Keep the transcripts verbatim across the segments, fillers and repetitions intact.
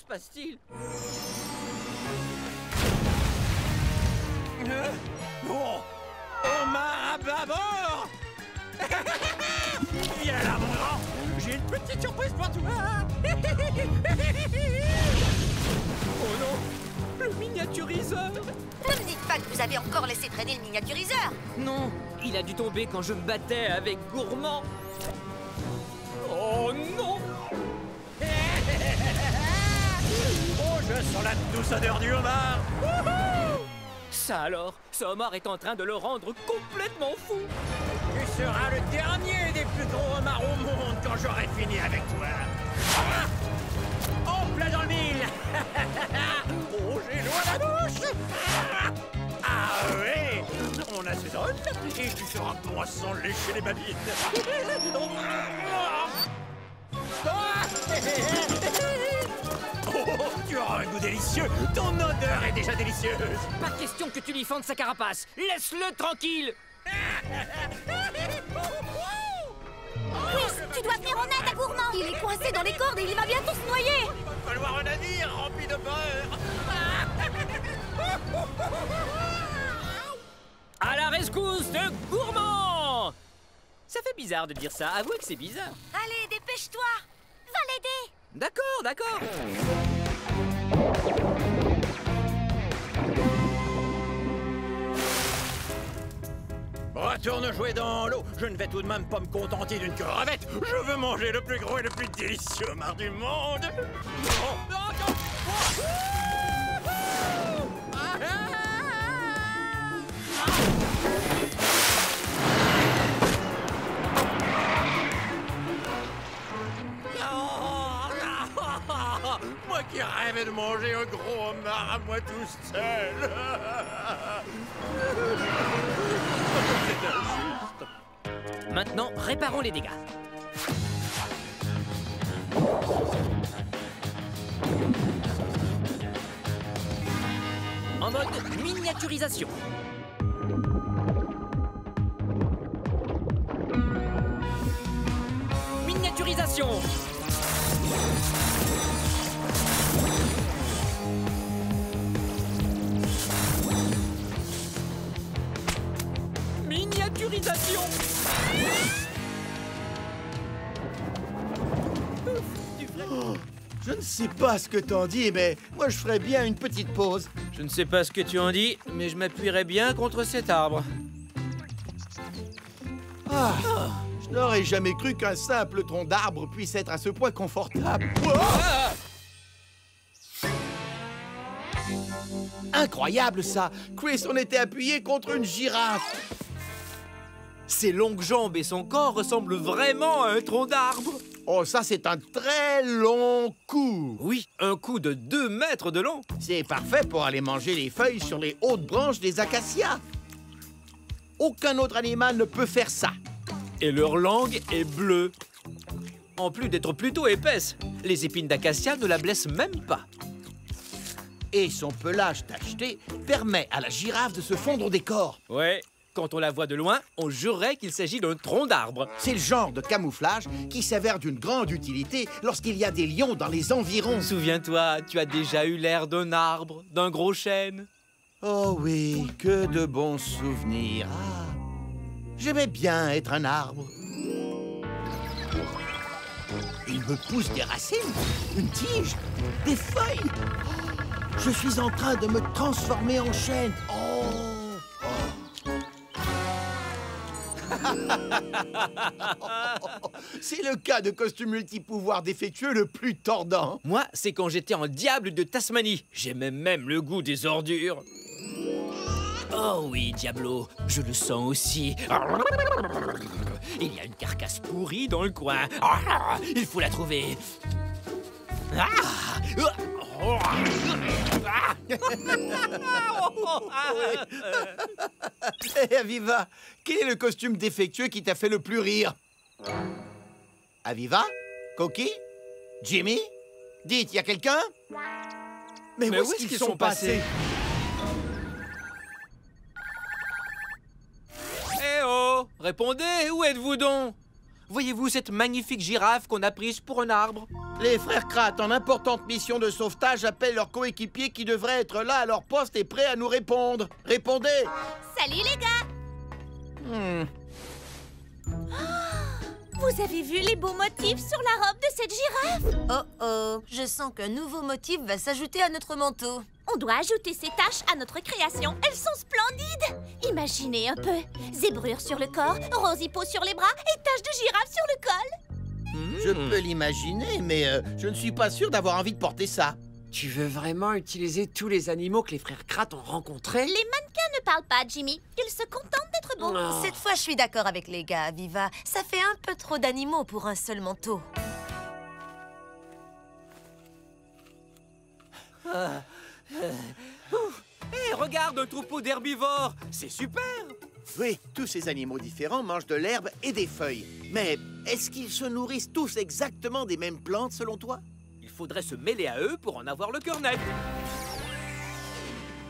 se passe-t-il? euh, Oh, Omar à bord. Viens là, mon grand. J'ai une petite surprise pour toi. Oh non, le miniaturiseur. Ne me dites pas que vous avez encore laissé traîner le miniaturiseur. Non, il a dû tomber quand je me battais avec Gourmand. Oh non. Oh, je sens la douce odeur du homard. Ça alors, ce homard est en train de le rendre complètement fou. Tu seras le dernier des plus gros homards au monde quand j'aurai fini avec toi. En ah plein dans le mille. Oh, j'ai l'eau à la bouche. Ah oui, on assaisonne et tu seras poisson lécher les babines. Oh, tu auras un goût délicieux. Ton odeur est déjà délicieuse. Pas question que tu lui fendes sa carapace. Laisse-le tranquille. Chris, tu dois venir en aide à Gourmand. Il est coincé dans les cordes et il va bientôt se noyer. Il va falloir un navire rempli de beurre. À la rescousse de Gourmand. Ça fait bizarre de dire ça. Avouez que c'est bizarre. Allez, dépêche-toi. Va l'aider. D'accord, d'accord. Retourne jouer dans l'eau. Je ne vais tout de même pas me contenter d'une crevette. Je veux manger le plus gros et le plus délicieux homard du monde. Oh. Moi qui rêvais de manger un gros homard à moi tout seul. C'est injuste. Maintenant, réparons les dégâts. En mode miniaturisation. Miniaturisation. Miniaturisation. Oh, je ne sais pas ce que t'en dis, mais moi je ferais bien une petite pause. Je ne sais pas ce que tu en dis, mais je m'appuierais bien contre cet arbre. Ah, je n'aurais jamais cru qu'un simple tronc d'arbre puisse être à ce point confortable. Oh ah. Incroyable, ça! Chris, on était appuyé contre une girafe! Ses longues jambes et son corps ressemblent vraiment à un tronc d'arbre! Oh, ça, c'est un très long coup! Oui, un coup de deux mètres de long! C'est parfait pour aller manger les feuilles sur les hautes branches des acacias! Aucun autre animal ne peut faire ça! Et leur langue est bleue! En plus d'être plutôt épaisse, les épines d'acacia ne la blessent même pas! Et son pelage tacheté permet à la girafe de se fondre au décor. Ouais, quand on la voit de loin, on jurerait qu'il s'agit d'un tronc d'arbre. C'est le genre de camouflage qui s'avère d'une grande utilité lorsqu'il y a des lions dans les environs. Souviens-toi, tu as déjà eu l'air d'un arbre, d'un gros chêne. Oh oui, que de bons souvenirs. Ah, j'aimais bien être un arbre. Il me pousse des racines, une tige, des feuilles. Je suis en train de me transformer en chêne. Oh, oh. C'est le cas de costume multipouvoir défectueux le plus tordant. Moi, c'est quand j'étais en diable de Tasmanie. J'aimais même le goût des ordures. Oh oui, Diablo, je le sens aussi. Il y a une carcasse pourrie dans le coin. Il faut la trouver. Ah! Hey, Aviva, quel est le costume défectueux qui t'a fait le plus rire? Aviva? Koki? Jimmy? Dites, y a quelqu'un? Mais, Mais où, où est-ce qu'ils sont, sont passés? Eh oh! Répondez, où êtes-vous donc? Voyez-vous cette magnifique girafe qu'on a prise pour un arbre? Les frères Kratt, en importante mission de sauvetage, appellent leurs coéquipiers qui devraient être là à leur poste et prêts à nous répondre. Répondez! Salut les gars! Hmm. Oh, vous avez vu les beaux motifs sur la robe de cette girafe? Oh oh, je sens qu'un nouveau motif va s'ajouter à notre manteau. On doit ajouter ces taches à notre création. Elles sont splendides. Imaginez un peu. Zébrure sur le corps, rose hippo sur les bras et taches de girafe sur le col. Mmh. Je peux l'imaginer, mais euh, je ne suis pas sûr d'avoir envie de porter ça. Tu veux vraiment utiliser tous les animaux que les frères Kratt ont rencontrés? Les mannequins ne parlent pas, Jimmy. Ils se contentent d'être beaux. Oh. Cette fois, je suis d'accord avec les gars, Aviva. Ça fait un peu trop d'animaux pour un seul manteau. Ah. Hé, regarde un troupeau d'herbivores! C'est super! Oui, tous ces animaux différents mangent de l'herbe et des feuilles. Mais est-ce qu'ils se nourrissent tous exactement des mêmes plantes, selon toi? Il faudrait se mêler à eux pour en avoir le cœur net.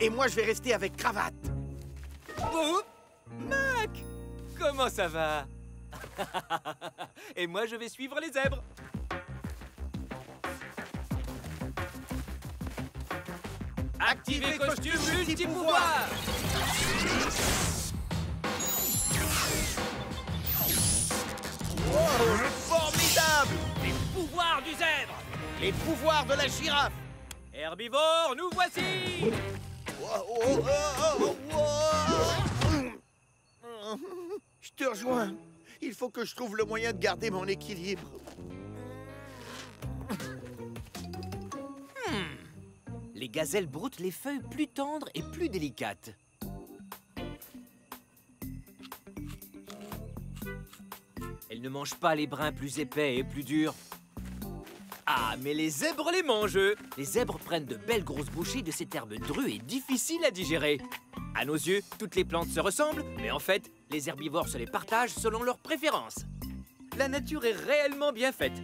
Et moi, je vais rester avec cravate. Oh! Mac! Comment ça va? Et moi, je vais suivre les zèbres. Activez costume multi-pouvoir! Wow, formidable! Les pouvoirs du zèbre! Les pouvoirs de la girafe! Herbivore, nous voici! Je te rejoins. Il faut que je trouve le moyen de garder mon équilibre. Les gazelles broutent les feuilles plus tendres et plus délicates. Elles ne mangent pas les brins plus épais et plus durs. Ah, mais les zèbres les mangent, eux. Les zèbres prennent de belles grosses bouchées de cette herbe drue et difficile à digérer. À nos yeux, toutes les plantes se ressemblent, mais en fait, les herbivores se les partagent selon leurs préférences. La nature est réellement bien faite.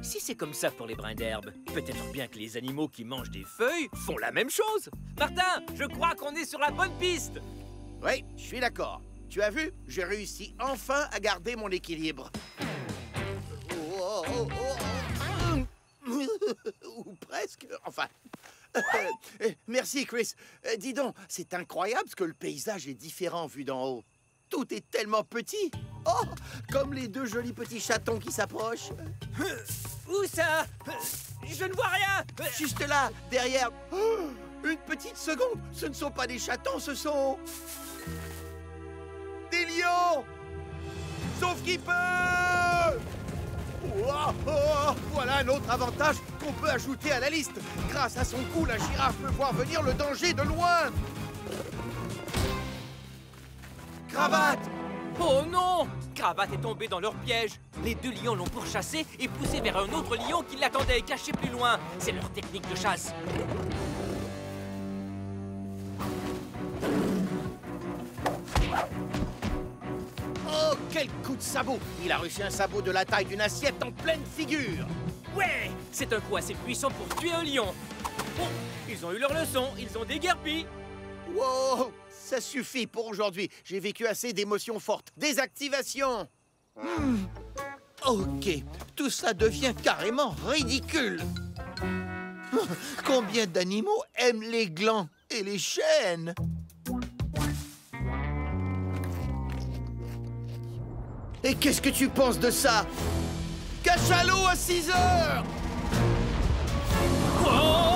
Si c'est comme ça pour les brins d'herbe, peut-être bien que les animaux qui mangent des feuilles font la même chose. Martin, je crois qu'on est sur la bonne piste. Oui, je suis d'accord. Tu as vu, j'ai réussi enfin à garder mon équilibre. Oh, oh, oh. Ou presque, enfin... Merci, Chris. Euh, dis donc, c'est incroyable ce que le paysage est différent vu d'en haut. Tout est tellement petit. Oh, comme les deux jolis petits chatons qui s'approchent. Où ça? Je ne vois rien. Juste là, derrière. Oh, une petite seconde. Ce ne sont pas des chatons, ce sont... des lions. Sauf qu'il peut. Wow, oh, voilà un autre avantage qu'on peut ajouter à la liste. Grâce à son cou, la girafe peut voir venir le danger de loin. Cravate! Oh non! Cravate est tombée dans leur piège. Les deux lions l'ont pourchassé et poussé vers un autre lion qui l'attendait caché plus loin. C'est leur technique de chasse. Oh, quel coup de sabot! Il a reçu un sabot de la taille d'une assiette en pleine figure. Ouais! C'est un coup assez puissant pour tuer un lion. Bon, ils ont eu leur leçon, ils ont déguerpi. Wow! Ça suffit pour aujourd'hui. J'ai vécu assez d'émotions fortes. Désactivation. Mmh. Ok, tout ça devient carrément ridicule. Combien d'animaux aiment les glands et les chênes? Et qu'est-ce que tu penses de ça? Cachalot à six heures! Oh!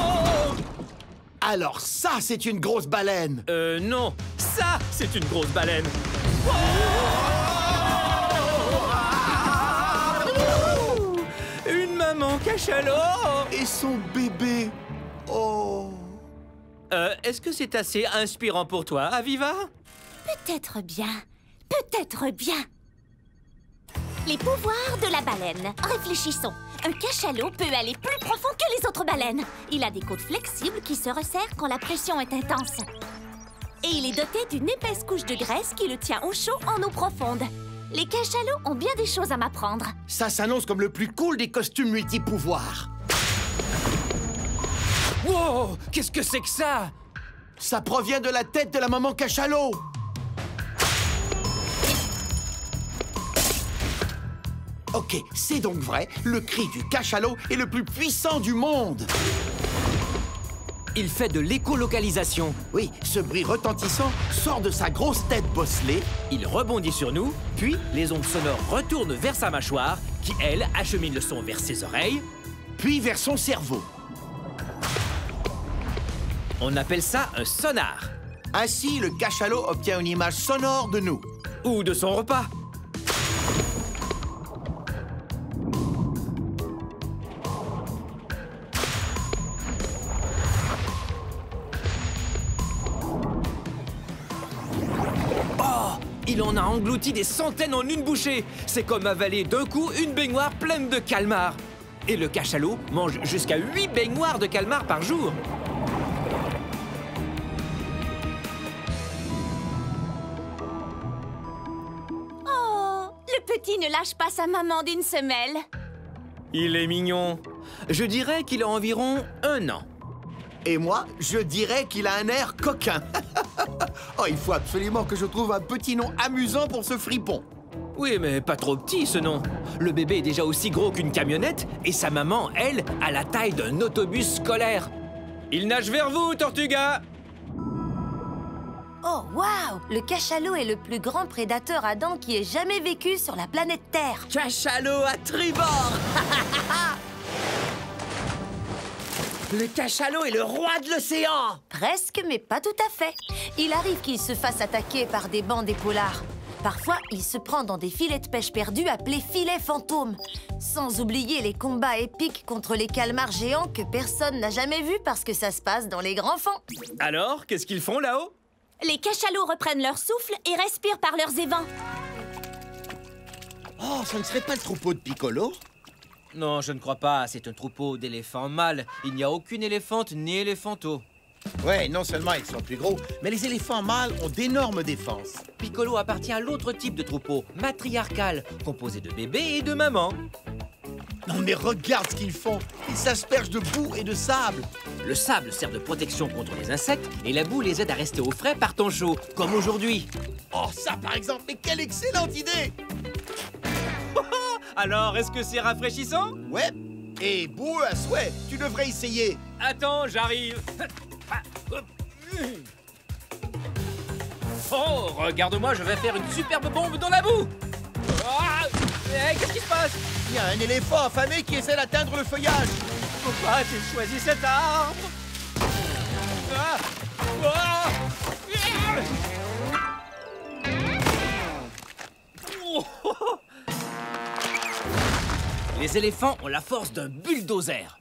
Alors ça, c'est une grosse baleine. Euh, non. Ça, c'est une grosse baleine. Oh! Une maman cachalot. Et son bébé. Oh. Euh, est-ce que c'est assez inspirant pour toi, Aviva? Peut-être bien. Peut-être bien. Les pouvoirs de la baleine. Réfléchissons. Un cachalot peut aller plus profond que les autres baleines. Il a des côtes flexibles qui se resserrent quand la pression est intense. Et il est doté d'une épaisse couche de graisse qui le tient au chaud en eau profonde. Les cachalots ont bien des choses à m'apprendre. Ça s'annonce comme le plus cool des costumes multipouvoirs. Wow! Qu'est-ce que c'est que ça? Ça provient de la tête de la maman cachalot. Ok, c'est donc vrai, le cri du cachalot est le plus puissant du monde. Il fait de l'écolocalisation. Oui, ce bruit retentissant sort de sa grosse tête bosselée. Il rebondit sur nous, puis les ondes sonores retournent vers sa mâchoire, qui, elle, achemine le son vers ses oreilles, puis vers son cerveau. On appelle ça un sonar. Ainsi, le cachalot obtient une image sonore de nous. Ou de son repas. On a englouti des centaines en une bouchée. C'est comme avaler d'un coup une baignoire pleine de calmars. Et le cachalot mange jusqu'à huit baignoires de calmars par jour. Oh, le petit ne lâche pas sa maman d'une semelle. Il est mignon. Je dirais qu'il a environ un an. Et moi, je dirais qu'il a un air coquin. Oh, il faut absolument que je trouve un petit nom amusant pour ce fripon. Oui, mais pas trop petit, ce nom. Le bébé est déjà aussi gros qu'une camionnette et sa maman, elle, a la taille d'un autobus scolaire. Il nage vers vous, Tortuga! Oh, waouh! Le cachalot est le plus grand prédateur à dents qui ait jamais vécu sur la planète Terre. Cachalot à tribord! Le cachalot est le roi de l'océan! Presque, mais pas tout à fait. Il arrive qu'il se fasse attaquer par des bancs d'épaulards. Parfois, il se prend dans des filets de pêche perdus appelés filets fantômes. Sans oublier les combats épiques contre les calmars géants que personne n'a jamais vus parce que ça se passe dans les grands fonds. Alors, qu'est-ce qu'ils font là-haut? Les cachalots reprennent leur souffle et respirent par leurs évents. Oh, ça ne serait pas le troupeau de Piccolo? Non, je ne crois pas. C'est un troupeau d'éléphants mâles. Il n'y a aucune éléphante ni éléphanto. Ouais, non seulement ils sont plus gros, mais les éléphants mâles ont d'énormes défenses. Piccolo appartient à l'autre type de troupeau, matriarcal, composé de bébés et de mamans. Non mais regarde ce qu'ils font. Ils s'aspergent de boue et de sable. Le sable sert de protection contre les insectes et la boue les aide à rester au frais par temps chaud, comme aujourd'hui. Oh, ça par exemple, mais quelle excellente idée! Alors, est-ce que c'est rafraîchissant? Ouais, et boueux à souhait, tu devrais essayer. Attends, j'arrive. Oh, regarde-moi, je vais faire une superbe bombe dans la boue. Oh, qu'est-ce qui se passe? Il y a un éléphant affamé qui essaie d'atteindre le feuillage. Pourquoi tu choisis cet arbre? Ah, oh, oh. Les éléphants ont la force d'un bulldozer.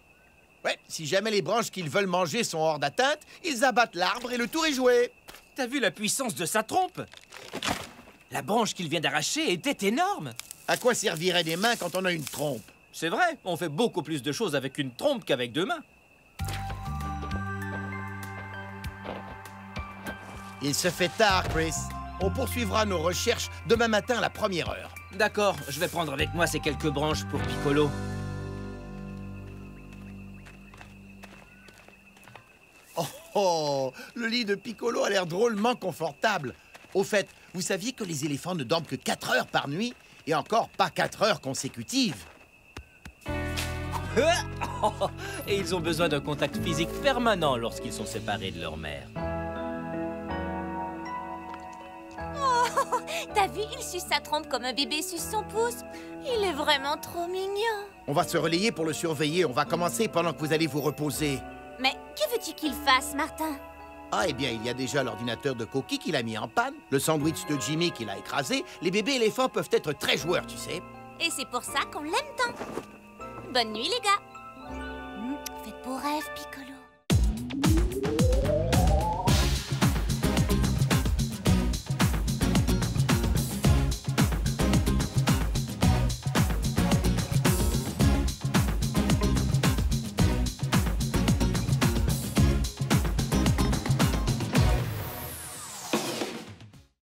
Ouais, si jamais les branches qu'ils veulent manger sont hors d'atteinte, ils abattent l'arbre et le tour est joué. T'as vu la puissance de sa trompe? La branche qu'il vient d'arracher était énorme. À quoi serviraient des mains quand on a une trompe? C'est vrai, on fait beaucoup plus de choses avec une trompe qu'avec deux mains. Il se fait tard, Chris. On poursuivra nos recherches demain matin à la première heure. D'accord, je vais prendre avec moi ces quelques branches pour Piccolo. Oh, oh, le lit de Piccolo a l'air drôlement confortable. Au fait, vous saviez que les éléphants ne dorment que quatre heures par nuit? Et encore pas quatre heures consécutives. Et ils ont besoin d'un contact physique permanent lorsqu'ils sont séparés de leur mère. T'as vu, il suce sa trompe comme un bébé suce son pouce. Il est vraiment trop mignon. On va se relayer pour le surveiller. On va commencer pendant que vous allez vous reposer. Mais que veux-tu qu'il fasse, Martin? Ah, eh bien, il y a déjà l'ordinateur de Koki qu'il a mis en panne, le sandwich de Jimmy qu'il a écrasé. Les bébés éléphants peuvent être très joueurs, tu sais. Et c'est pour ça qu'on l'aime tant. Bonne nuit, les gars. Faites beau rêve, Piccolo.